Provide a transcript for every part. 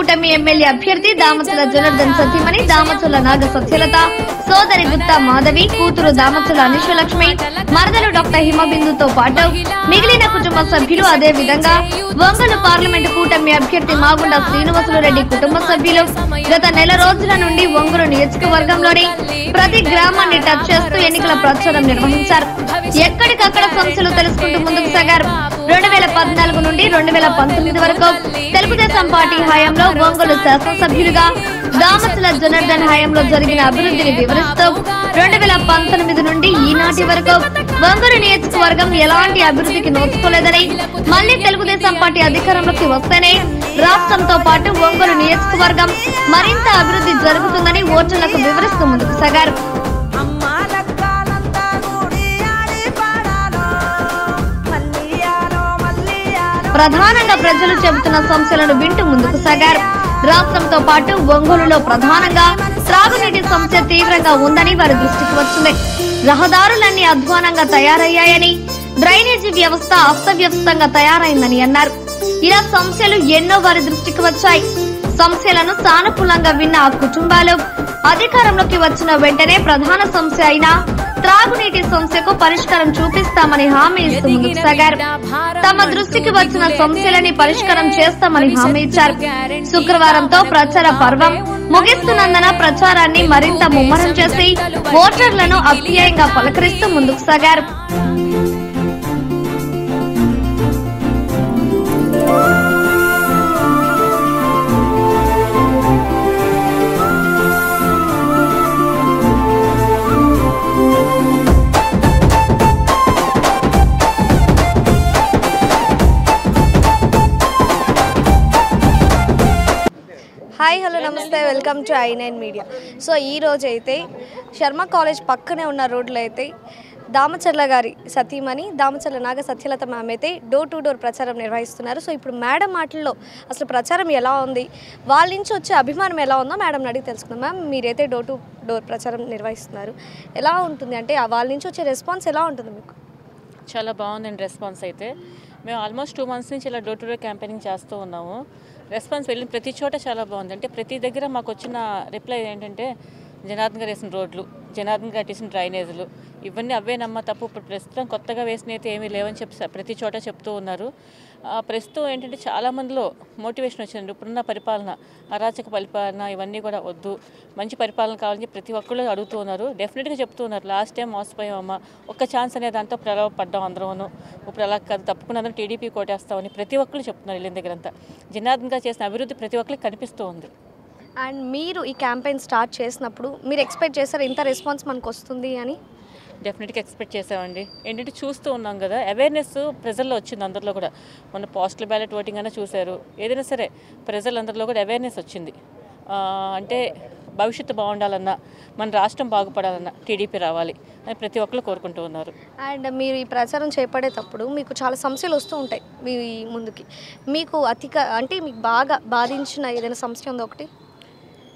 కూటమి ఎమ్మెల్యే అభ్యర్థి దామచుల జనార్దన్ సతీమణి దామచుల నాగ సత్యలత, సోదరి గుత్తా మాధవి, కూతురు దామచుల నిషలక్ష్మి, మరదలు డాక్టర్ హిమబిందుతో పాటు మిగిలిన కుటుంబ సభ్యులు, అదే విధంగా ఒంగోలు పార్లమెంటు కూటమి అభ్యర్థి మాగుంట శ్రీనివాసరెడ్డి కుటుంబ సభ్యులు గత నెల రోజుల నుండి ఒంగోలు నియోజకవర్గంలోని ప్రతి గ్రామాన్ని టచ్ చేస్తూ ఎన్నికల ప్రచారం నిర్వహించారు. ఎక్కడికక్కడ సమస్యలు తెలుసుకుంటూ ముందుకు సాగారు. 2014 నుండి 2019 వరకు తెలుగుదేశం పార్టీ హయాంలో ఒంగోలు శాసనసభ్యులుగా దామచుల జనార్దన్ హయాంలో జరిగిన అభివృద్ధిని వివరిస్తూ 2019 నుండి ఈనాటి వరకు ఒంగోలు నియోజకవర్గం ఎలాంటి అభివృద్ధికి నోచుకోలేదని, మళ్లీ తెలుగుదేశం పార్టీ అధికారంలోకి వస్తేనే రాష్ట్రంతో పాటు ఒంగోలు నియోజకవర్గం మరింత అభివృద్ధి జరుగుతుందని ఓటర్లకు వివరిస్తూ ముందుకు సాగారు. ప్రధానంగా ప్రజలు చెబుతున్న సమస్యలను వింటూ ముందుకు సాగారు. రాష్ట్రంతో పాటు ఒంగోలులో ప్రధానంగా త్రాగునీటి సమస్య తీవ్రంగా ఉందని వారి దృష్టికి వచ్చింది. రహదారులన్నీ అధ్వానంగా తయారయ్యాయని, డ్రైనేజీ వ్యవస్థ అస్తవ్యస్తంగా తయారైందని అన్నారు. ఇలా సమస్యలు ఎన్నో వారి దృష్టికి వచ్చాయి. సమస్యలను సానుకూలంగా విన్న ఆ కుటుంబాలు అధికారంలోకి వచ్చిన వెంటనే ప్రధాన సమస్య అయిన త్రాగునీటి సమస్యకు పరిష్కారం చూపిస్తామని హామీ ఇస్తూ ముందుకు సాగారు. తమ దృష్టికి వచ్చిన సమస్యలని పరిష్కారం చేస్తామని హామీ ఇచ్చారు. శుక్రవారంతో ప్రచార పర్వం ముగిస్తున్నందున ప్రచారాన్ని మరింత ముమ్మరం చేసి ఓటర్లను అప్యాయంగా పలకరిస్తూ ముందుకు సాగారు. హాయ్, హలో, నమస్తే, welcome to i9 media. So ఈరోజు అయితే శర్మ కాలేజ్ పక్కనే ఉన్న రోడ్లో అయితే దామచర్ల గారి సతీమణి దామచుల నాగ సత్యలత మ్యామ్ అయితే డోర్ టు డోర్ ప్రచారం నిర్వహిస్తున్నారు. సో ఇప్పుడు మేడం మాటల్లో అసలు ప్రచారం ఎలా ఉంది, వాళ్ళ నుంచి వచ్చే అభిమానం ఎలా ఉందో మేడం అడిగి తెలుసుకుందాం. మ్యామ్, మీరైతే డోర్ టు డోర్ ప్రచారం నిర్వహిస్తున్నారు, ఎలా ఉంటుంది అంటే వాళ్ళ నుంచి వచ్చే రెస్పాన్స్ ఎలా ఉంటుంది మీకు? చాలా బాగుందండి రెస్పాన్స్. అయితే మేము ఆల్మోస్ట్ 2 months నుంచి ఇలా డోర్ టు డోర్ క్యాంపెయినింగ్ చేస్తూ ఉన్నాము. రెస్పాన్స్ వెళ్ళిన ప్రతి చోట చాలా బాగుంది. అంటే ప్రతి దగ్గర మాకు వచ్చిన రిప్లై ఏంటంటే జనార్దన్ గారు వేసిన రోడ్లు, జనార్దన్ గారు వేసిన డ్రైనేజీలు, ఇవన్నీ అవే నమ్మ తప్పు. ఇప్పుడు ప్రస్తుతం కొత్తగా వేసిన అయితే ఏమీ లేవని చెప్పి ప్రతి చోట చెప్తూ ఉన్నారు. ప్రస్తుతం ఏంటంటే చాలామందిలో మోటివేషన్ వచ్చింది. ఇప్పుడున్న పరిపాలన, అరాచక పరిపాలన, ఇవన్నీ కూడా వద్దు, మంచి పరిపాలన కావాలని ప్రతి ఒక్కళ్ళు అడుగుతూ ఉన్నారు. డెఫినెట్గా చెప్తూ ఉన్నారు, లాస్ట్ టైం మోసపోయామమ్మా, ఒక్క ఛాన్స్ అనే దాంతో ప్రలోభపడ్డాం అందరూను, ఇప్పుడు అలా కాదు, తప్పకుండా అందరం టీడీపీ కోటేస్తామని ప్రతి ఒక్కళ్ళు చెప్తున్నారు. వీళ్ళ దగ్గరంతా జనార్దన్ గారు చేసిన అభివృద్ధి ప్రతి ఒక్కరికి కనిపిస్తూ ఉంది. అండ్ మీరు ఈ క్యాంపెయిన్ స్టార్ట్ చేసినప్పుడు మీరు ఎక్స్పెక్ట్ చేశారు ఇంత రెస్పాన్స్ మనకు వస్తుంది అని? డెఫినెట్గా ఎక్స్పెక్ట్ చేసామండి. ఏంటంటే చూస్తూ ఉన్నాం కదా, అవేర్నెస్ ప్రజల్లో వచ్చింది. అందరిలో కూడా మన పోస్టల్ బ్యాలెట్ ఓటింగ్ అయినా చూశారు, ఏదైనా సరే ప్రజలందరిలో కూడా అవేర్నెస్ వచ్చింది. అంటే భవిష్యత్తు బాగుండాలన్నా, మన రాష్ట్రం బాగుపడాలన్నా టీడీపీ రావాలి అని ప్రతి ఒక్కరు కోరుకుంటూ ఉన్నారు. అండ్ మీరు ఈ ప్రచారం చేపడేటప్పుడు మీకు చాలా సమస్యలు వస్తూ ఉంటాయి మీ ముందుకి. మీకు అతిగా అంటే మీకు బాగా బాధించిన ఏదైనా సమస్య ఉందో? ఒకటి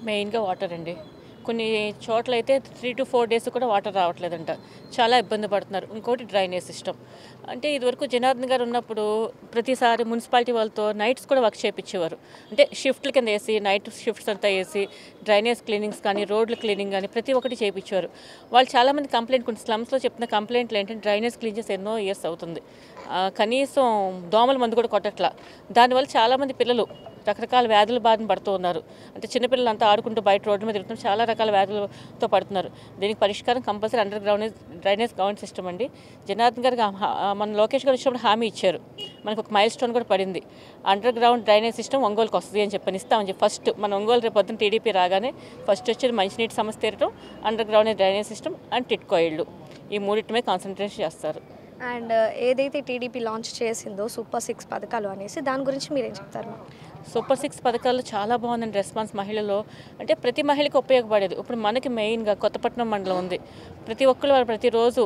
మెయిన్గా వాటర్ అండి. కొన్ని చోట్లయితే 3 to 4 days కూడా వాటర్ రావట్లేదంట, చాలా ఇబ్బంది పడుతున్నారు. ఇంకోటి డ్రైనేజ్ సిస్టమ్. అంటే ఇదివరకు జనార్దన్ గారు ఉన్నప్పుడు ప్రతిసారి మున్సిపాలిటీ వాళ్ళతో నైట్స్ కూడా వర్క్ చేయించేవారు. అంటే షిఫ్ట్ల కింద వేసి, నైట్ షిఫ్ట్స్ అంతా వేసి డ్రైనేజ్ క్లీనింగ్స్ కానీ, రోడ్ల క్లీనింగ్ కానీ ప్రతి ఒక్కటి చేయించేవారు. వాళ్ళు చాలామంది కంప్లైంట్, కొన్ని స్లమ్స్లో చెప్తున్న కంప్లైంట్లు ఏంటంటే డ్రైనేజ్ క్లీన్ చేసి ఎన్నో ఇయర్స్ అవుతుంది, కనీసం దోమల మందు కూడా కొట్టట్లా. దానివల్ల చాలామంది పిల్లలు రకరకాల వ్యాధుల బాధను పడుతూ ఉన్నారు. అంటే చిన్నపిల్లలు అంతా ఆడుకుంటూ బయట రోడ్డు మీద తిరుగుతున్నారు, చాలా రకాల వ్యాధులతో పడుతున్నారు. దీనికి పరిష్కారం compulsory under ground drainage government system అండి. జనార్దన్ గారికి మన లోకేష్ గారు వచ్చినప్పుడు హామీ ఇచ్చారు, మనకు ఒక మైల్ స్టోన్ కూడా పడింది, అండర్ గ్రౌండ్ డ్రైనేజ్ సిస్టమ్ ఒంగోలుకి వస్తుంది అని చెప్పని ఇస్తామని చెప్పి. ఫస్ట్ మన ఒంగోలు రేపు పొద్దున్న టీడీపీ రాగానే ఫస్ట్ వచ్చేది మంచినీటి సమస్య తీరటం, under ground drainage system and TIDCO ఇళ్ళు, ఈ మూడింటి మీద కాన్సన్ట్రేట్ చేస్తారు. అండ్ ఏదైతే టీడీపీ లాంచ్ చేసిందో సూపర్ 6 పథకాలు అనేసి, దాని గురించి మీరేం చెప్తారు? సూపర్ 6 పథకాల్లో చాలా బాగుందండి రెస్పాన్స్. మహిళల్లో అంటే ప్రతి మహిళకి ఉపయోగపడేది. ఇప్పుడు మనకి మెయిన్గా కొత్తపట్నం మండలం ఉంది, ప్రతి ఒక్కరు వాళ్ళు ప్రతిరోజు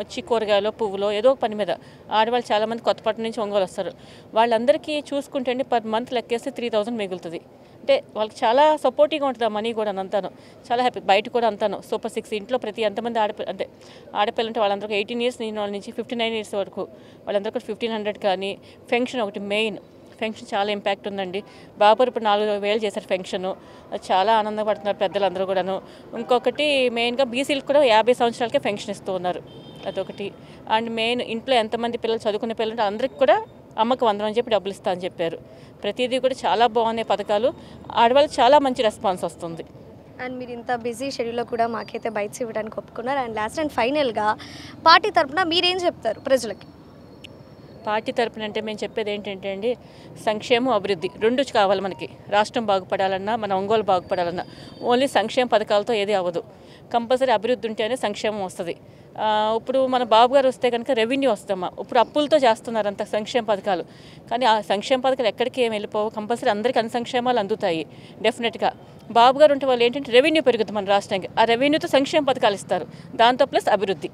వచ్చి కూరగాయలు, పువ్వులో ఏదో ఒక పని మీద ఆడవాళ్ళు చాలామంది కొత్తపట్నం నుంచి ఒంగోలు వస్తారు. వాళ్ళందరికీ చూసుకుంటే పర్ మంత్ లెక్కేస్తే 3000 మిగులుతుంది. అంటే వాళ్ళకి చాలా సపోర్టివ్గా ఉంటుంది ఆ మనీ కూడా. అంతాను చాలా హ్యాపీ. బయట కూడా అంతాను సూపర్ 6 ఇంట్లో ప్రతి ఎంతమంది ఆడపిల్లలు ఉంటే వాళ్ళందరికీ 18 years నుంచి 59 years వరకు వాళ్ళందరికీ 1500 కానీ, పెన్షన్ ఒకటి మెయిన్ ఫంక్షన్ చాలా ఇంపాక్ట్ ఉందండి. బాబు ఇప్పుడు 4000 చేశారు ఫంక్షను, చాలా ఆనందపడుతున్నారు పెద్దలందరూ కూడాను. ఇంకొకటి మెయిన్గా బీసీలకు కూడా 50 సంవత్సరాలకే ఫంక్షన్ ఇస్తూ ఉన్నారు, అదొకటి. అండ్ మెయిన్ ఇంట్లో ఎంతమంది పిల్లలు చదువుకునే పిల్లలు ఉంటే అందరికి కూడా అమ్మకు 100 అని చెప్పి డబ్బులు ఇస్తా అని చెప్పారు. ప్రతిదీ కూడా చాలా బాగున్నాయి పథకాలు, ఆడవాళ్ళకి చాలా మంచి రెస్పాన్స్ వస్తుంది. అండ్ మీరు ఇంత బిజీ షెడ్యూల్లో కూడా మాకైతే బైట్స్ ఇవ్వడానికి ఒప్పుకున్నారు. అండ్ లాస్ట్ అండ్ ఫైనల్గా పార్టీ తరఫున మీరేం చెప్తారు ప్రజలకి? పార్టీ తరఫున అంటే మేము చెప్పేది ఏంటంటే అండి, సంక్షేమం అభివృద్ధి రెండు కావాలి మనకి. రాష్ట్రం బాగుపడాలన్నా మన ఒంగోలు బాగుపడాలన్నా ఓన్లీ సంక్షేమ పథకాలతో ఏది అవ్వదు, కంపల్సరీ అభివృద్ధి ఉంటేనే సంక్షేమం వస్తుంది. ఇప్పుడు మన బాబు గారు వస్తే కనుక రెవెన్యూ వస్తామా, ఇప్పుడు అప్పులతో చేస్తున్నారు అంత సంక్షేమ పథకాలు, కానీ ఆ సంక్షేమ పథకాలు ఎక్కడికి ఏమి వెళ్ళిపోవు, కంపల్సరీ అందరికీ అన్ని సంక్షేమాలు అందుతాయి డెఫినెట్గా. బాబు గారు ఉంటే వాళ్ళు ఏంటంటే రెవెన్యూ పెరుగుతుంది మన రాష్ట్రానికి, ఆ రెవెన్యూతో సంక్షేమ పథకాలు ఇస్తారు, దాంతో ప్లస్ అభివృద్ధి,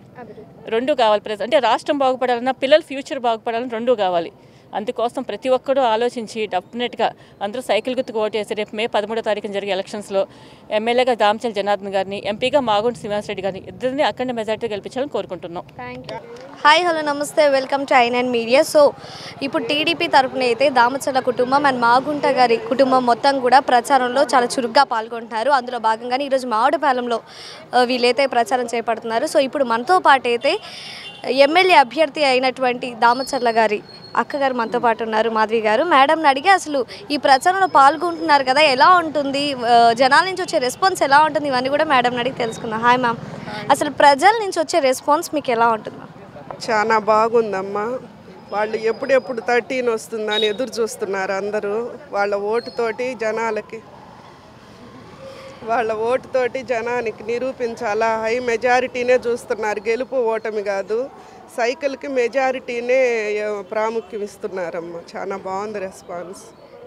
రెండు కావాలి. ప్లస్ అంటే రాష్ట్రం బాగుపడాలన్నా పిల్లల ఫ్యూచర్ బాగుపడాలన్నా రెండూ కావాలి. అందుకోసం ప్రతి ఒక్కరూ ఆలోచించి డెఫినెట్గా అందరూ సైకిల్ గుర్తుకు ఓటేసి రేపు మే 13వ తారీఖున జరిగే ఎలక్షన్స్లో ఎమ్మెల్యేగా దామచుల జనార్దన్ గారిని, ఎంపీగా మాగుంట శ్రీనివాసరెడ్డి గారిని ఇద్దరిని అఖండ మెజార్టీ గెలిపించాలని కోరుకుంటున్నాం. Thank you. హాయ్, హలో, నమస్తే, welcome to i9 media. So ఇప్పుడు టీడీపీ తరఫున అయితే దామచుల కుటుంబం అండ్ మాగుంట గారి కుటుంబం మొత్తం కూడా ప్రచారంలో చాలా చురుగ్గా పాల్గొంటున్నారు. అందులో భాగంగానే ఈరోజు మామిడిపాలెంలో వీళ్ళైతే ప్రచారం చేపడుతున్నారు. సో ఇప్పుడు మనతో పాటు అయితే ఎమ్మెల్యే అభ్యర్థి అయినటువంటి దామచుల గారి అక్కగారు మనతో పాటు ఉన్నారు, మాధవి గారు. మేడంని అడిగి అసలు ఈ ప్రచారంలో పాల్గొంటున్నారు కదా, ఎలా ఉంటుంది జనాల నుంచి వచ్చే రెస్పాన్స్, ఎలా ఉంటుంది, ఇవన్నీ కూడా మేడంని అడిగి తెలుసుకుందాం. హాయ్ మ్యామ్, అసలు ప్రజల నుంచి వచ్చే రెస్పాన్స్ మీకు ఎలా ఉంటుంది? చాలా బాగుందమ్మా. వాళ్ళు ఎప్పుడెప్పుడు 13 వస్తుందని ఎదురు చూస్తున్నారు అందరూ. వాళ్ళ ఓటుతోటి జనానికి నిరూపించాలా, హై మెజారిటీనే చూస్తున్నారు, గెలుపు ఓటమి కాదు. సైకిల్కి మెజారిటీనే ప్రాముఖ్యం ఇస్తున్నారమ్మ. చాలా బాగుంది రెస్పాన్స్.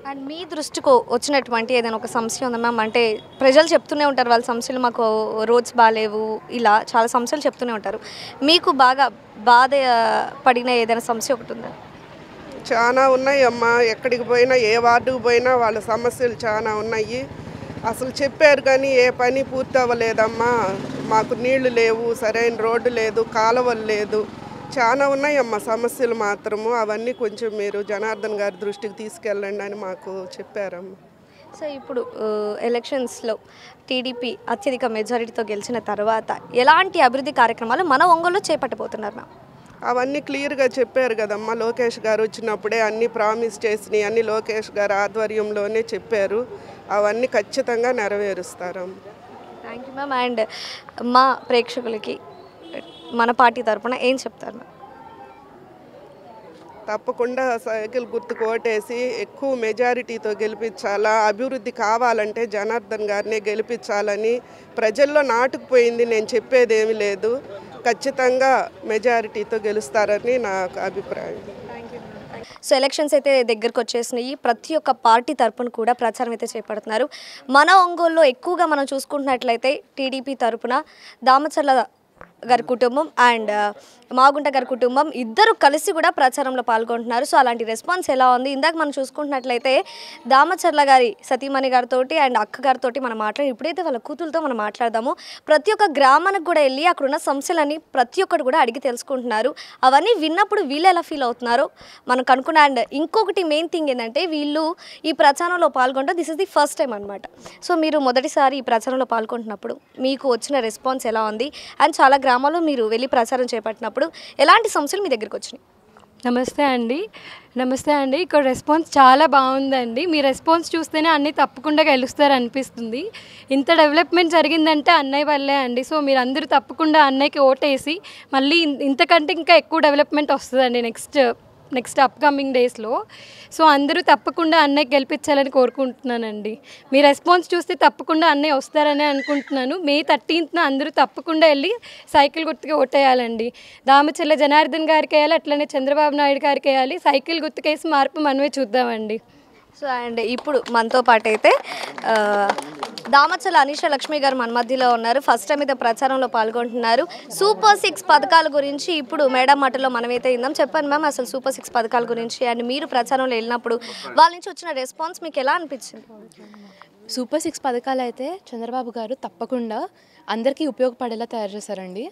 అండ్ మీ దృష్టికి వచ్చినటువంటి ఏదైనా ఒక సమస్య ఉందా మ్యామ్? అంటే ప్రజలు చెప్తూనే ఉంటారు వాళ్ళ సమస్యలు, మాకు రోడ్స్ బాగాలేవు, ఇలా చాలా సమస్యలు చెప్తూనే ఉంటారు. మీకు బాగా బాధ పడిన ఏదైనా సమస్య ఒకటి ఉందా? చాలా ఉన్నాయమ్మా, ఎక్కడికి పోయినా ఏ వార్డుకు పోయినా వాళ్ళ సమస్యలు చాలా ఉన్నాయి. అసలు చెప్పారు కానీ ఏ పని పూర్తి అవ్వలేదమ్మా. మాకు నీళ్లు లేవు, సరైన రోడ్డు లేదు, కాలువలు లేదు, చాలా ఉన్నాయమ్మా సమస్యలు మాత్రము. అవన్నీ కొంచెం మీరు జనార్దన్ గారి దృష్టికి తీసుకెళ్ళండి అని మాకు చెప్పారమ్మా. సో ఇప్పుడు ఎలక్షన్స్లో టీడీపీ అత్యధిక మెజారిటీతో గెలిచిన తర్వాత ఎలాంటి అభివృద్ధి కార్యక్రమాలు మన ఒంగోలులో చేపట్టబోతున్నారు మ్యామ్? అవన్నీ క్లియర్గా చెప్పారు కదమ్మా, లోకేష్ గారు వచ్చినప్పుడే అన్ని ప్రామిస్ చేసినవి అన్ని లోకేష్ గారు ఆధ్వర్యంలోనే చెప్పారు. అవన్నీ ఖచ్చితంగా నెరవేరుస్తారు. Thank you ma'am. అండ్ మా ప్రేక్షకులకి మన పార్టీ తరఫున ఏం చెప్తారు మ్యామ్? తప్పకుండా సైకిల్ గుర్తుకు ఓటేసి ఎక్కువ మెజారిటీతో గెలిపించాలా, అభివృద్ధి కావాలంటే జనార్దన్ గారినే గెలిపించాలని ప్రజల్లో నాటుకుపోయింది. నేను చెప్పేది ఏమీ లేదు, ఖచ్చితంగా మెజారిటీతో గెలుస్తారని నా అభిప్రాయం. సో ఎలక్షన్స్ అయితే దగ్గరకు వచ్చేసినాయి, ప్రతి ఒక్క పార్టీ తరఫున కూడా ప్రచారం అయితే చేపడుతున్నారు. మన ఒంగోలులో ఎక్కువగా మనం చూసుకుంటున్నట్లయితే టీడీపీ తరఫున దామచుల గారి కుటుంబం అండ్ మాగుంట గారి కుటుంబం ఇద్దరు కలిసి కూడా ప్రచారంలో పాల్గొంటున్నారు. సో అలాంటి రెస్పాన్స్ ఎలా ఉంది? ఇందాక మనం చూసుకుంటున్నట్లయితే దామచుల గారి సతీమణి గారితో అండ్ అక్క గారితో మనం మాట్లాడి, ఇప్పుడైతే వాళ్ళ కూతురుతో మనం మాట్లాడదాము. ప్రతి ఒక్క గ్రామానికి కూడా వెళ్ళి అక్కడ ఉన్న సమస్యలని ప్రతి ఒక్కటి కూడా అడిగి తెలుసుకుంటున్నారు. అవన్నీ విన్నప్పుడు వీళ్ళు ఎలా ఫీల్ అవుతున్నారో మనం కనుక్కున్నాం. అండ్ ఇంకొకటి మెయిన్ థింగ్ ఏంటంటే వీళ్ళు ఈ ప్రచారంలో పాల్గొంటారు, this is the first time అనమాట. సో మీరు మొదటిసారి ఈ ప్రచారంలో పాల్గొంటున్నప్పుడు మీకు వచ్చిన రెస్పాన్స్ ఎలా ఉంది? అండ్ చాలా గ్రామాల్లో మీరు వెళ్ళి ప్రచారం చేపట్టినప్పుడు ఎలాంటి సమస్యలు మీ దగ్గరకు వచ్చినాయి? నమస్తే అండి. ఇక్కడ రెస్పాన్స్ చాలా బాగుందండి. మీ రెస్పాన్స్ చూస్తేనే అన్నీ తప్పకుండా గెలుస్తారు అనిపిస్తుంది. ఇంత డెవలప్మెంట్ జరిగిందంటే అన్నయ్య వల్లే అండి. సో మీరు అందరూ తప్పకుండా అన్నయ్యకి ఓటేసి మళ్ళీ ఇంతకంటే ఇంకా ఎక్కువ డెవలప్మెంట్ వస్తుందండి నెక్స్ట్ అప్కమింగ్ డేస్లో. సో అందరూ తప్పకుండా అన్నయ్య గెలిపించాలని కోరుకుంటున్నానండి. మీ రెస్పాన్స్ చూస్తే తప్పకుండా అన్నయ్య వస్తారని అనుకుంటున్నాను. మే 13న అందరూ తప్పకుండా వెళ్ళి సైకిల్ గుర్తుకి ఓటేయాలండి. దామచుల జనార్దన్ గారికి వేయాలి, అట్లనే చంద్రబాబు నాయుడు గారికి వేయాలి. సైకిల్ గుర్తుకేసి మార్పు మనమే చూద్దామండి. సో అండ్ ఇప్పుడు మనతో పాటు అయితే దామచుల నిషలక్ష్మి గారు మన మధ్యలో ఉన్నారు. ఫస్ట్ టైం అయితే ప్రచారంలో పాల్గొంటున్నారు. సూపర్ 6 పథకాల గురించి ఇప్పుడు మేడం మాటలో మనమైతే ఇందాం. చెప్పండి మ్యామ్, అసలు సూపర్ 6 పథకాల గురించి అండ్ మీరు ప్రచారంలో వెళ్ళినప్పుడు వాళ్ళ నుంచి వచ్చిన రెస్పాన్స్ మీకు ఎలా అనిపించింది? సూపర్ 6 పథకాలు అయితే చంద్రబాబు గారు తప్పకుండా అందరికీ ఉపయోగపడేలా తయారు చేశారండి.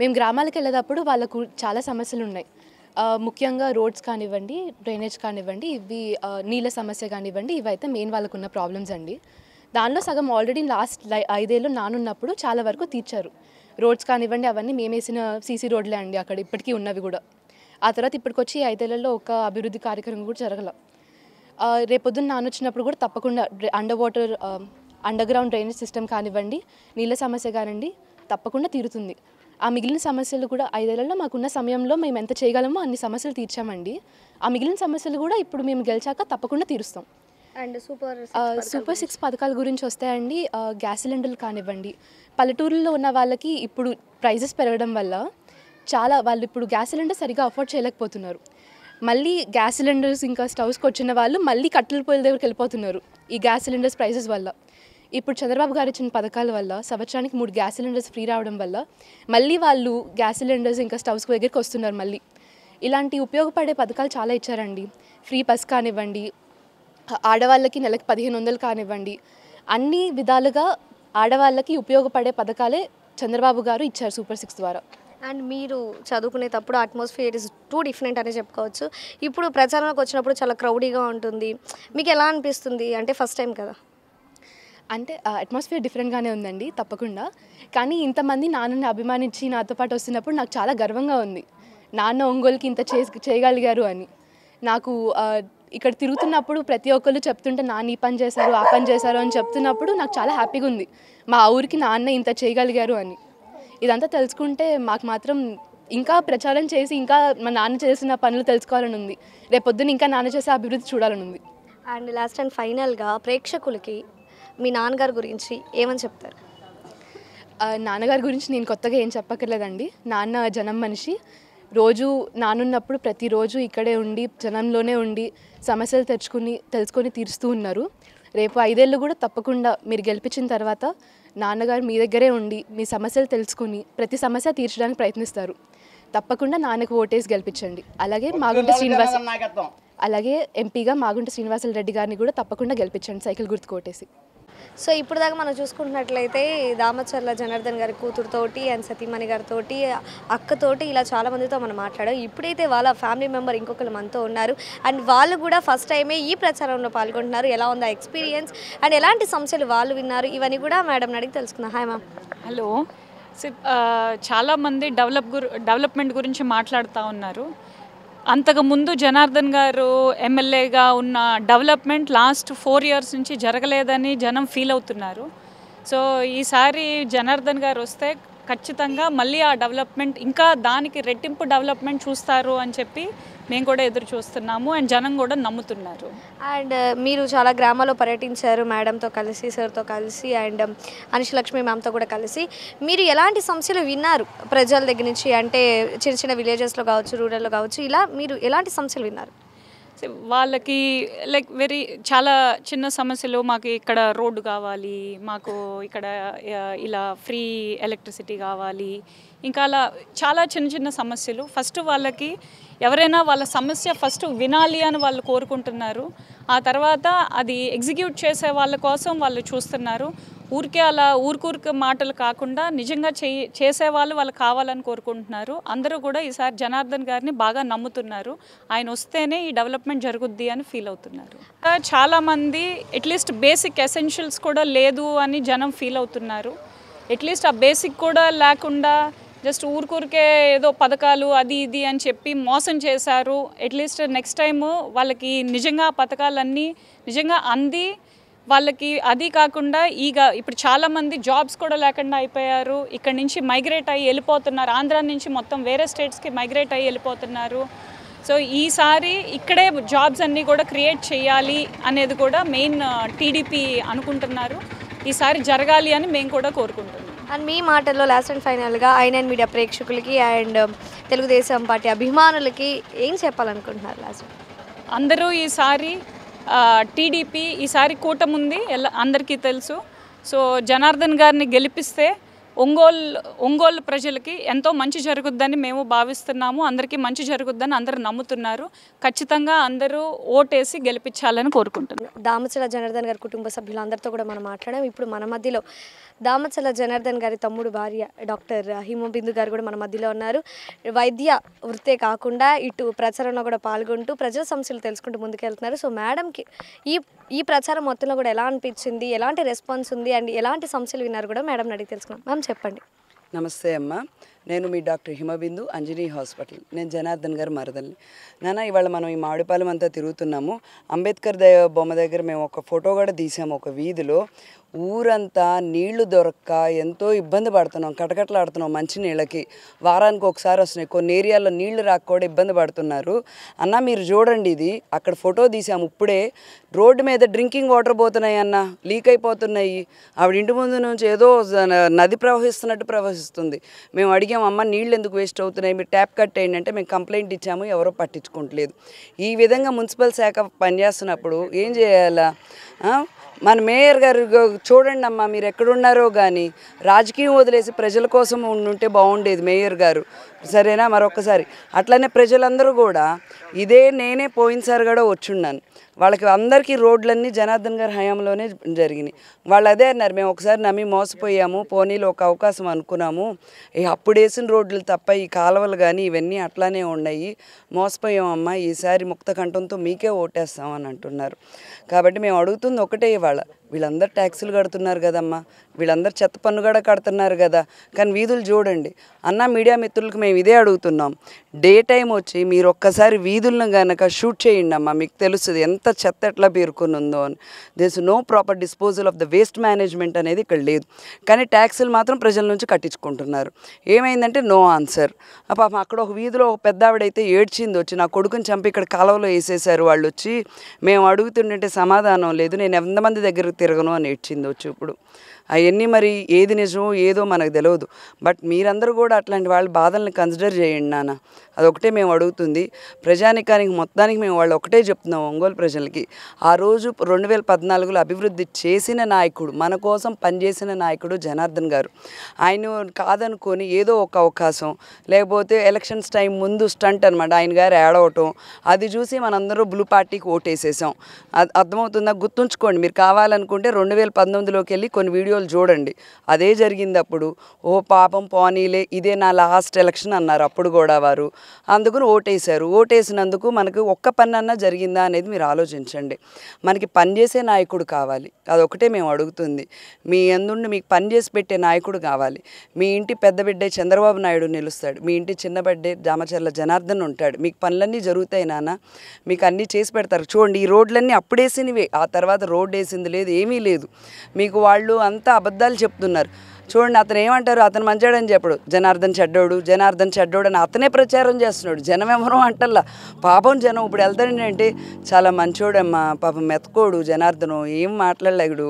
మేము గ్రామాలకు వెళ్ళేటప్పుడు వాళ్ళకు చాలా సమస్యలు ఉన్నాయి. ముఖ్యంగా రోడ్స్ కానివ్వండి, డ్రైనేజ్ కానివ్వండి, ఇవి నీళ్ళ సమస్య కానివ్వండి, ఇవైతే మెయిన్ వాళ్ళకు ఉన్న ప్రాబ్లమ్స్ అండి. దానిలో సగం ఆల్రెడీ లాస్ట్ 5 ఏళ్ళు నానున్నప్పుడు చాలా వరకు తీర్చారు. రోడ్స్ కానివ్వండి అవన్నీ మేమేసిన సీసీ రోడ్లే అండి అక్కడ ఇప్పటికీ ఉన్నవి కూడా. ఆ తర్వాత ఇప్పటికొచ్చి 5 ఏళ్లలో ఒక అభివృద్ధి కార్యక్రమం కూడా జరగల. రేపొద్దున నానొచ్చినప్పుడు కూడా తప్పకుండా under water underground drainage system కానివ్వండి, నీళ్ళ సమస్య కానివ్వండి తప్పకుండా తీరుతుంది. ఆ మిగిలిన సమస్యలు కూడా 5 ఏళ్లలో మాకున్న సమయంలో మేము ఎంత చేయగలమో అన్ని సమస్యలు తీర్చామండి. ఆ మిగిలిన సమస్యలు కూడా ఇప్పుడు మేము గెలిచాక తప్పకుండా తీరుస్తాం. అండ్ సూపర్ 6 పథకాల గురించి వస్తాయండి. గ్యాస్ సిలిండర్లు కానివ్వండి, పల్లెటూరులో ఉన్న వాళ్ళకి ఇప్పుడు ప్రైజెస్ పెరగడం వల్ల చాలా వాళ్ళు ఇప్పుడు గ్యాస్ సిలిండర్ సరిగా అఫోర్డ్ చేయలేకపోతున్నారు. మళ్ళీ గ్యాస్ సిలిండర్స్ ఇంకా స్టవ్స్కి వచ్చిన వాళ్ళు మళ్ళీ కట్టెల పొయ్యిల దగ్గరికి వెళ్ళిపోతున్నారు ఈ గ్యాస్ సిలిండర్స్ ప్రైజెస్ వల్ల. ఇప్పుడు చంద్రబాబు గారు ఇచ్చిన పథకాల వల్ల సంవత్సరానికి 3 గ్యాస్ సిలిండర్స్ ఫ్రీ రావడం వల్ల మళ్ళీ వాళ్ళు గ్యాస్ సిలిండర్స్ ఇంకా స్టవ్స్ దగ్గరికి వస్తున్నారు మళ్ళీ. ఇలాంటి ఉపయోగపడే పథకాలు చాలా ఇచ్చారండి. ఫ్రీ బస్ కానివ్వండి, ఆడవాళ్ళకి నెలకు 1500 కానివ్వండి, అన్ని విధాలుగా ఆడవాళ్ళకి ఉపయోగపడే పథకాలే చంద్రబాబు గారు ఇచ్చారు సూపర్ 6 ద్వారా. అండ్ మీరు చదువుకునేటప్పుడు అట్మాస్ఫియర్ ఇస్ టూ డిఫరెంట్ అనే చెప్పుకోవచ్చు. ఇప్పుడు ప్రచారంలోకి వచ్చినప్పుడు చాలా క్రౌడీగా ఉంటుంది, మీకు ఎలా అనిపిస్తుంది? అంటే ఫస్ట్ టైం కదా, అంటే అట్మాస్ఫియర్ డిఫరెంట్గానే ఉందండి తప్పకుండా. కానీ ఇంతమంది నాన్నని అభిమానించి నాతో పాటు వస్తున్నప్పుడు నాకు చాలా గర్వంగా ఉంది. నాన్న ఒంగోలుకి ఇంత చేయగలిగారు అని నాకు ఇక్కడ తిరుగుతున్నప్పుడు ప్రతి ఒక్కళ్ళు చెప్తుంటే నాన్న ఈ పని చేశారు ఆ పని చేశారు అని చెప్తున్నప్పుడు నాకు చాలా హ్యాపీగా ఉంది. మా ఊరికి నాన్న ఇంత చేయగలిగారు అని ఇదంతా తెలుసుకుంటే మాకు మాత్రం ఇంకా ప్రచారం చేసి ఇంకా మా నాన్న చేసిన పనులు తెలుసుకోవాలని ఉంది. రేపొద్దున ఇంకా నాన్న చేసే అభివృద్ధి చూడాలని ఉంది. అండ్ లాస్ట్ అండ్ ఫైనల్గా ప్రేక్షకులకి మీ నాన్నగారి గురించి ఏమని చెప్తారు? నాన్నగారి గురించి నేను కొత్తగా ఏం చెప్పక్కర్లేదండి. నాన్న జనం మనిషి. రోజు నానున్నప్పుడు ప్రతిరోజు ఇక్కడే ఉండి జనంలోనే ఉండి సమస్యలు తెలుసుకొని తీరుస్తూ ఉన్నారు. రేపు 5 ఏళ్ళు కూడా తప్పకుండా మీరు గెలిపించిన తర్వాత నాన్నగారు మీ దగ్గరే ఉండి మీ సమస్యలు తెలుసుకుని ప్రతి సమస్య తీర్చడానికి ప్రయత్నిస్తారు. తప్పకుండా నాన్నకు ఓటేసి గెలిపించండి. అలాగే ఎంపీగా మాగుంట శ్రీనివాసరెడ్డి గారిని కూడా తప్పకుండా గెలిపించండి సైకిల్ గుర్తు ఓటేసి. సో ఇప్పుడు దాకా మనం చూసుకుంటున్నట్లయితే దామచర్ల జనార్దన్ గారి కూతురుతోటి అండ్ సతీమణి గారితోటి అక్కతోటి ఇలా చాలామందితో మనం మాట్లాడాం. ఇప్పుడైతే వాళ్ళ ఫ్యామిలీ మెంబర్ ఇంకొకరు మనతో ఉన్నారు అండ్ వాళ్ళు కూడా ఫస్ట్ టైమే ఈ ప్రచారంలో పాల్గొంటున్నారు. ఎలా ఉంది ఆ ఎక్స్పీరియన్స్ అండ్ ఎలాంటి సమస్యలు వాళ్ళు విన్నారు ఇవన్నీ కూడా మేడం అడిగి తెలుసుకున్నాం. Hi ma'am. హలో. సో చాలామంది డెవలప్మెంట్ గురించి మాట్లాడుతూ ఉన్నారు. అంతకుముందు జనార్దన్ గారు ఎమ్మెల్యేగా ఉన్న డెవలప్మెంట్ లాస్ట్ 4 years నుంచి జరగలేదని జనం ఫీల్ అవుతున్నారు. సో ఈసారి జనార్దన్ గారు వస్తే ఖచ్చితంగా మళ్ళీ ఆ డెవలప్మెంట్ ఇంకా దానికి రెట్టింపు డెవలప్మెంట్ చూస్తారు అని చెప్పి మేము కూడా ఎదురు చూస్తున్నాము అండ్ జనం కూడా నమ్ముతున్నారు. అండ్ మీరు చాలా గ్రామాల్లో పర్యటించారు మేడంతో కలిసి, సార్తో కలిసి అండ్ నిషలక్ష్మి మ్యామ్తో కూడా కలిసి. మీరు ఎలాంటి సమస్యలు విన్నారు ప్రజల దగ్గర నుంచి? అంటే చిన్న చిన్న విలేజెస్లో కావచ్చు, రూరల్లో కావచ్చు, ఇలా మీరు ఎలాంటి సమస్యలు విన్నారు? వాళ్ళకి లైక్ చాలా చిన్న సమస్యలు. మాకు ఇక్కడ రోడ్డు కావాలి, మాకు ఇక్కడ ఇలా ఫ్రీ ఎలక్ట్రిసిటీ కావాలి, ఇంకా అలా చాలా చిన్న చిన్న సమస్యలు. ఫస్ట్ వాళ్ళకి ఎవరైనా వాళ్ళ సమస్య ఫస్ట్ వినాలి అని వాళ్ళు కోరుకుంటున్నారు. ఆ తర్వాత అది ఎగ్జిక్యూట్ చేసే వాళ్ళ కోసం వాళ్ళు చూస్తున్నారు. ఊరికే అలా ఊరికూరికి మాటలు కాకుండా నిజంగా చేసేవాళ్ళు వాళ్ళు కావాలని కోరుకుంటున్నారు. అందరూ కూడా ఈసారి జనార్దన్ గారిని బాగా నమ్ముతున్నారు. ఆయన వస్తేనే ఈ డెవలప్మెంట్ జరుగుద్ది అని ఫీల్ అవుతున్నారు. చాలామంది అట్లీస్ట్ బేసిక్ ఎసెన్షియల్స్ కూడా లేదు అని జనం ఫీల్ అవుతున్నారు. అట్లీస్ట్ ఆ బేసిక్ కూడా లేకుండా జస్ట్ ఊరికూరికే ఏదో పథకాలు అది ఇది అని చెప్పి మోసం చేశారు. అట్లీస్ట్ నెక్స్ట్ టైము వాళ్ళకి నిజంగా పథకాలన్నీ నిజంగా అంది వాళ్ళకి. అది కాకుండా ఇప్పుడు చాలామంది జాబ్స్ కూడా లేకుండా అయిపోయారు. ఇక్కడ నుంచి మైగ్రేట్ అయ్యి వెళ్ళిపోతున్నారు. ఆంధ్ర నుంచి మొత్తం వేరే స్టేట్స్కి మైగ్రేట్ అయ్యి వెళ్ళిపోతున్నారు. సో ఈసారి ఇక్కడే జాబ్స్ అన్నీ కూడా క్రియేట్ చేయాలి అనేది కూడా మెయిన్ టీడీపీ అనుకుంటున్నారు. ఈసారి జరగాలి అని మేము కూడా కోరుకుంటున్నాం. అండ్ మీ మాటల్లో లాస్ట్ అండ్ ఫైనల్గా i9 మీడియా ప్రేక్షకులకి అండ్ తెలుగుదేశం పార్టీ అభిమానులకి ఏం చెప్పాలనుకుంటున్నారు? లాస్ట్ అందరూ ఈసారి టీడీపీ ఈసారి కూటమి ఉంది అందరికీ తెలుసు. సో జనార్దన్ గారిని గెలిపిస్తే ఒంగోలు ప్రజలకి ఎంతో మంచి జరుగుద్దని మేము భావిస్తున్నాము. అందరికీ మంచి జరుగుద్దని అందరూ నమ్ముతున్నారు. ఖచ్చితంగా అందరూ ఓటేసి గెలిపించాలని కోరుకుంటున్నాం. దామచుల జనార్దన్ గారి కుటుంబ సభ్యులందరితో కూడా మనం మాట్లాడాం. ఇప్పుడు మన మధ్యలో దామచుల జనార్దన్ గారి తమ్ముడు భార్య డాక్టర్ హిమబిందు గారు కూడా మన మధ్యలో ఉన్నారు. వైద్య వృత్తే కాకుండా ఇటు ప్రచారంలో కూడా పాల్గొంటూ ప్రజా సమస్యలు తెలుసుకుంటూ ముందుకెళ్తున్నారు. సో మేడంకి ఈ ప్రచారం మొత్తంలో కూడా ఎలా అనిపించింది, ఎలాంటి రెస్పాన్స్ ఉంది అండ్ ఎలాంటి సమస్యలు విన్నారు కూడా మేడం అడిగి తెలుసుకున్నాం. మ్యామ్ చెప్పండి. నమస్తే అమ్మ, నేను మీ డాక్టర్ హిమబిందు, అంజనీ హాస్పిటల్. నేను జనార్దన్ గారు మరదల్ని. నాన్న, ఇవాళ మనం ఈ మామిడిపాలెం అంతా తిరుగుతున్నాము. అంబేద్కర్ బొమ్మ దగ్గర మేము ఒక ఫోటో కూడా తీసాము. ఒక వీధిలో ఊరంతా నీళ్లు దొరక్క ఎంతో ఇబ్బంది పడుతున్నాం, కటకట్లాడుతున్నాం మంచినీళ్ళకి. వారానికి ఒకసారి వస్తున్నాయి, కొన్ని ఏరియాల్లో నీళ్లు రాక కూడా ఇబ్బంది పడుతున్నారు. అన్న మీరు చూడండి, ఇది అక్కడ ఫోటో తీసాము. ఇప్పుడే రోడ్డు మీద డ్రింకింగ్ వాటర్ పోతున్నాయి అన్న, లీక్ అయిపోతున్నాయి. ఆవిడ ఇంటి ముందు నుంచి ఏదో నది ప్రవహిస్తున్నట్టు ప్రవహిస్తుంది. మేము అడిగాము, అమ్మ నీళ్ళు ఎందుకు వేస్ట్ అవుతున్నాయి, మీరు ట్యాప్ కట్టేయండి అంటే మేము కంప్లైంట్ ఇచ్చాము, ఎవరో పట్టించుకోవట్లేదు. ఈ విధంగా మున్సిపల్ శాఖ పనిచేస్తున్నప్పుడు ఏం చేయాలా? మన మేయర్ గారు చూడండి అమ్మా, మీరు ఎక్కడున్నారో కానీ రాజకీయం వదిలేసి ప్రజల కోసం ఉండుంటే బాగుండేది మేయర్ గారు, సరేనా? మరొకసారి అట్లనే ప్రజలందరూ కూడా ఇదే, నేనే పోయినసారి కూడా వచ్చున్నాను, వాళ్ళకి అందరికీ రోడ్లన్నీ జనార్దన్ గారి హయాంలోనే జరిగినాయి. వాళ్ళు అదే అన్నారు, మేము ఒకసారి నమ్మి మోసపోయాము, పోనీలో ఒక అవకాశం అనుకున్నాము, అప్పుడు వేసిన రోడ్లు తప్ప ఈ కాలువలు కానీ ఇవన్నీ అట్లానే ఉన్నాయి, మోసపోయామమ్మా, ఈసారి ముక్త కంఠంతో మీకే ఓటేస్తామని అంటున్నారు. కాబట్టి మేము అడుగుతుంది ఒకటే, ఇవాళ వీళ్ళందరూ ట్యాక్సులు కడుతున్నారు కదమ్మా, వీళ్ళందరూ చెత్త పన్ను కూడా కడుతున్నారు కదా, కానీ వీధులు చూడండి అన్న. మీడియా మిత్రులకు మేము ఇదే అడుగుతున్నాం, డే టైం వచ్చి మీరు ఒక్కసారి వీధులను కనుక షూట్ చేయండి అమ్మా, మీకు తెలుస్తుంది ఎంత చెత్త ఎట్లా పేర్కొని ఉందో అని. This no proper disposal of the waste management అనేది ఇక్కడ లేదు, కానీ ట్యాక్సులు మాత్రం ప్రజల నుంచి కట్టించుకుంటున్నారు. ఏమైందంటే నో ఆన్సర్. పాప అక్కడ ఒక వీధిలో ఒక పెద్ద ఆవిడైతే ఏడ్చింది వచ్చి, నా కొడుకుని చంపి ఇక్కడ కాలువలో వేసేసారు వాళ్ళు వచ్చి, మేము అడుగుతుంటే సమాధానం లేదు, నేను ఎంతమంది దగ్గర తిరగను అని ఏడ్చింది వచ్చి. ఇప్పుడు అవన్నీ మరి ఏది నిజమో ఏదో మనకు తెలియదు, బట్ మీరందరూ కూడా అట్లాంటి వాళ్ళ బాధల్ని కన్సిడర్ చేయండి నాన్న, అదొకటే మేము అడుగుతుంది. ప్రజానికానికి మొత్తానికి మేము వాళ్ళు ఒకటే చెప్తున్నాం, ఒంగోలు ప్రజలకి, ఆ రోజు 2014లో అభివృద్ధి చేసిన నాయకుడు, మన కోసం పనిచేసిన నాయకుడు జనార్దన్ గారు. ఆయన కాదనుకొని ఏదో ఒక అవకాశం, లేకపోతే ఎలక్షన్స్ టైం ముందు స్టంట్ అనమాట ఆయన గారు ఏడవటం, అది చూసి మనందరూ బ్లూ పార్టీకి ఓటేసేసాం. అది అర్థమవుతుందా? గుర్తుంచుకోండి, మీరు కావాలనుకుంటే 2019లోకి వెళ్ళి కొన్ని వీడియో చూడండి, అదే జరిగింది అప్పుడు. ఓ పాపం పోనీలే, ఇదే నా లాస్ట్ ఎలక్షన్ అన్నారు అప్పుడు కూడా వారు, అందుకు ఓటేశారు. ఓటేసినందుకు మనకు ఒక్క పన్నన్నా జరిగిందా అనేది మీరు ఆలోచించండి. మనకి పనిచేసే నాయకుడు కావాలి, అదొకటే మేము అడుగుతుంది. మీ అందుండి మీకు పనిచేసి పెట్టే నాయకుడు కావాలి. మీ ఇంటి పెద్ద బిడ్డే చంద్రబాబు నాయుడు నిలుస్తాడు, మీ ఇంటి చిన్న బిడ్డే దామచర్ల జనార్దన్ ఉంటాడు, మీకు పనులన్నీ జరుగుతాయి నాన్న, మీకు అన్నీ చేసి పెడతారు. చూడండి, ఈ రోడ్లన్నీ అప్పుడేసినవే, ఆ తర్వాత రోడ్డు వేసింది లేదు, ఏమీ లేదు. మీకు వాళ్ళు అంత అబద్ధాలు చెప్తున్నారు. చూడండి, అతను ఏమంటారు, అతను మంచాడని చెప్పడు, జనార్దన్ చెడ్డోడు అని అతనే ప్రచారం చేస్తున్నాడు. జనం ఎవరో అంటల్లా, పాపం జనం ఇప్పుడు వెళ్తాడంటే చాలా మంచోడమ్మా, పాపం మెతకోడు జనార్దను, ఏం మాట్లాడలేడు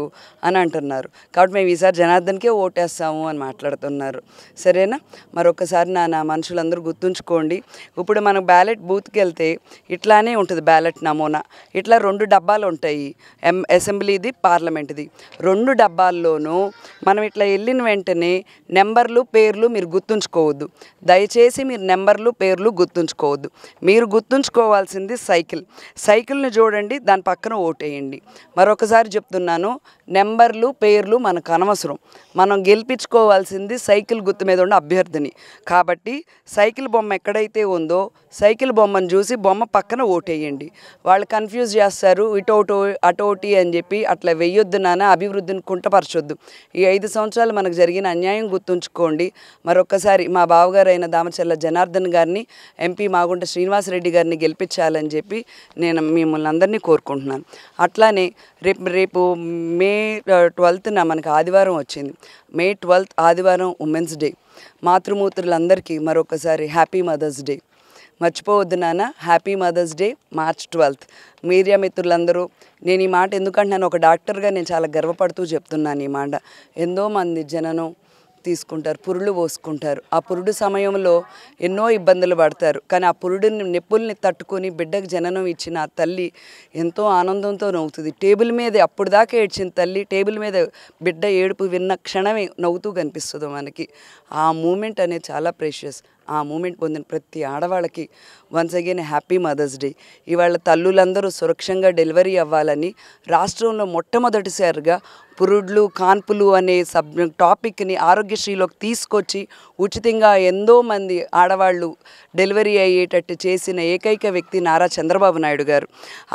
అని అంటున్నారు. కాబట్టి మేము ఈసారి జనార్దన్కే ఓటేస్తాము అని మాట్లాడుతున్నారు. సరేనా? మరొకసారి నా మనుషులందరూ గుర్తుంచుకోండి. ఇప్పుడు మనం బ్యాలెట్ బూత్కి వెళ్తే ఇట్లానే ఉంటుంది బ్యాలెట్ నమూనా, ఇట్లా 2 డబ్బాలు ఉంటాయి, అసెంబ్లీది పార్లమెంట్ది. 2 డబ్బాల్లోనూ మనం ఇట్లా వెళ్ళిన వెంటనే నెంబర్లు పేర్లు మీరు గుర్తుంచుకోవద్దు, దయచేసి మీరు నెంబర్లు పేర్లు గుర్తుంచుకోవద్దు. మీరు గుర్తుంచుకోవాల్సింది సైకిల్ని చూడండి, దాని పక్కన ఓటేయండి. మరొకసారి చెప్తున్నాను, నెంబర్లు పేర్లు మనకు అనవసరం, మనం గెలిపించుకోవాల్సింది సైకిల్ గుర్తు మీద ఉన్న అభ్యర్థిని. కాబట్టి సైకిల్ బొమ్మ ఎక్కడైతే ఉందో సైకిల్ బొమ్మను చూసి బొమ్మ పక్కన ఓటేయండి. వాళ్ళు కన్ఫ్యూజ్ చేస్తారు, అటోటి అని చెప్పి అట్లా వెయ్యొద్దు నాన్న, అభివృద్ధిని కుంటపరచొద్దు. ఈ 5 సంవత్సరాలు మనకు జరిగిన అన్యాయం గుర్తుంచుకోండి. మరొకసారి మా బావగారు అయిన దామచర్ల జనార్దన్ గారిని, ఎంపీ మాగుంట శ్రీనివాసరెడ్డి గారిని గెలిపించాలని చెప్పి నేను మిమ్మల్ని అందరినీ కోరుకుంటున్నాను. అట్లానే రేపు మే 12న మనకు ఆదివారం వచ్చింది, మే 12 ఆదివారం ఉమెన్స్ డే. మాతృమూర్తులందరికీ మరొకసారి హ్యాపీ మదర్స్ డే. మర్చిపోవద్దు నాన్న, happy mother's day March 12. Media మిత్రులందరూ, నేను ఈ మాట ఎందుకంటే నేను ఒక డాక్టర్గా నేను చాలా గర్వపడుతూ చెప్తున్నాను ఈ మాట. ఎంతో మంది జననం తీసుకుంటారు, పురులు పోసుకుంటారు. ఆ పురుడు సమయంలో ఎన్నో ఇబ్బందులు పడతారు. కానీ ఆ పురుడుని నొప్పుల్ని తట్టుకొని బిడ్డకు జననం ఇచ్చిన ఆ తల్లి ఎంతో ఆనందంతో నవ్వుతుంది. టేబుల్ మీద అప్పుడు దాకా ఏడ్చిన తల్లి టేబుల్ మీద బిడ్డ ఏడుపు విన్న క్షణమే నవ్వుతూ కనిపిస్తుంది మనకి. ఆ మూమెంట్ అనేది చాలా ప్రెషియస్. ఆ మూమెంట్ పొందిన ప్రతి ఆడవాళ్ళకి once again happy mother's day. ఇవాళ తల్లులందరూ సురక్షంగా డెలివరీ అవ్వాలని రాష్ట్రంలో మొట్టమొదటిసారిగా పురుడ్లు కాన్పులు అనే టాపిక్ని ఆరోగ్యశ్రీలోకి తీసుకొచ్చి ఉచితంగా ఎంతో మంది ఆడవాళ్ళు డెలివరీ అయ్యేటట్టు చేసిన ఏకైక వ్యక్తి నారా చంద్రబాబు నాయుడు గారు.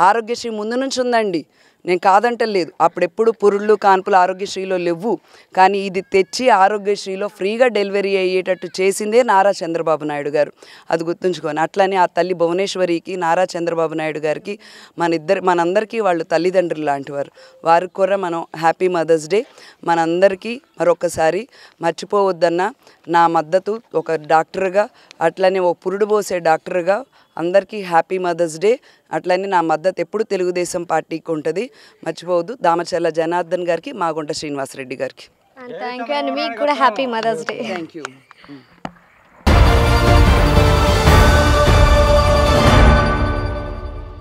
ఆరోగ్యశ్రీ ముందు నుంచి ఉందండి, నేను కాదంటలేదు. అప్పుడెప్పుడు పురుళ్ళు కాన్పులు ఆరోగ్యశ్రీలో లేవు, కానీ ఇది తెచ్చి ఆరోగ్యశ్రీలో ఫ్రీగా డెలివరీ అయ్యేటట్టు చేసిందే నారా చంద్రబాబు నాయుడు గారు. అది గుర్తుంచుకోండి. అట్లానే ఆ తల్లి భువనేశ్వరికి, నారా చంద్రబాబు నాయుడు గారికి, మనందరికీ వాళ్ళు తల్లిదండ్రులు లాంటివారు. వారికి కూడా మనం హ్యాపీ మదర్స్ డే మనందరికీ మరొకసారి మర్చిపోవద్దన్న నా మద్దతు. ఒక డాక్టర్గా, అట్లనే ఓ పురుడు పోసే డాక్టర్గా అందరికీ హ్యాపీ మదర్స్ డే. అట్లనే నా మద్దతు ఎప్పుడు తెలుగుదేశం పార్టీకి ఉంటుంది, మర్చిపోవద్దు. దామచర్ల జనార్దన్ గారికి, మాగుంట శ్రీనివాసరెడ్డి గారికి. థ్యాంక్ యూ అండి. మీకు కూడా happy mother's day. Thank you.